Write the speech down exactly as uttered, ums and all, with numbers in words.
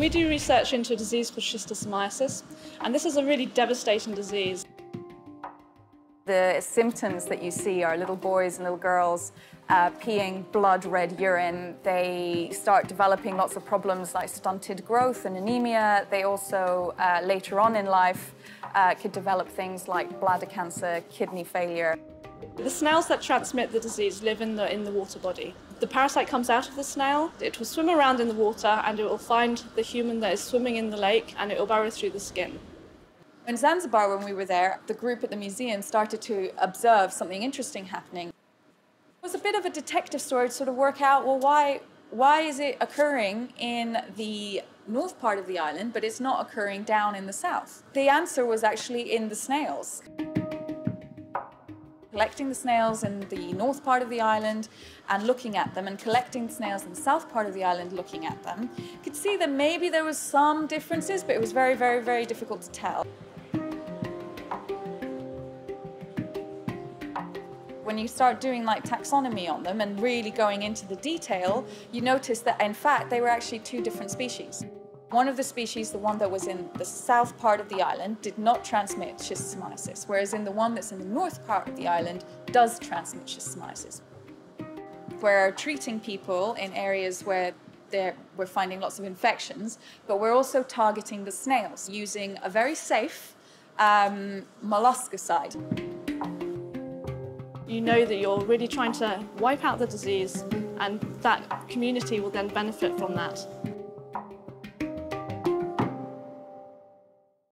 We do research into a disease called schistosomiasis, and this is a really devastating disease. The symptoms that you see are little boys and little girls uh, peeing blood red urine. They start developing lots of problems like stunted growth and anemia. They also, uh, later on in life, uh, could develop things like bladder cancer, kidney failure. The snails that transmit the disease live in the, in the water body. The parasite comes out of the snail, it will swim around in the water and it will find the human that is swimming in the lake and it will burrow through the skin. In Zanzibar, when we were there, the group at the museum started to observe something interesting happening. It was a bit of a detective story to sort of work out, well, why, why is it occurring in the north part of the island, but it's not occurring down in the south? The answer was actually in the snails. Collecting the snails in the north part of the island and looking at them, and collecting the snails in the south part of the island looking at them, you could see that maybe there was some differences, but it was very, very, very difficult to tell. When you start doing like taxonomy on them and really going into the detail, you notice that in fact they were actually two different species. One of the species, the one that was in the south part of the island, did not transmit schistosomiasis, whereas in the one that's in the north part of the island does transmit schistosomiasis. We're treating people in areas where we're finding lots of infections, but we're also targeting the snails using a very safe um, molluscicide. You know that you're really trying to wipe out the disease, and that community will then benefit from that.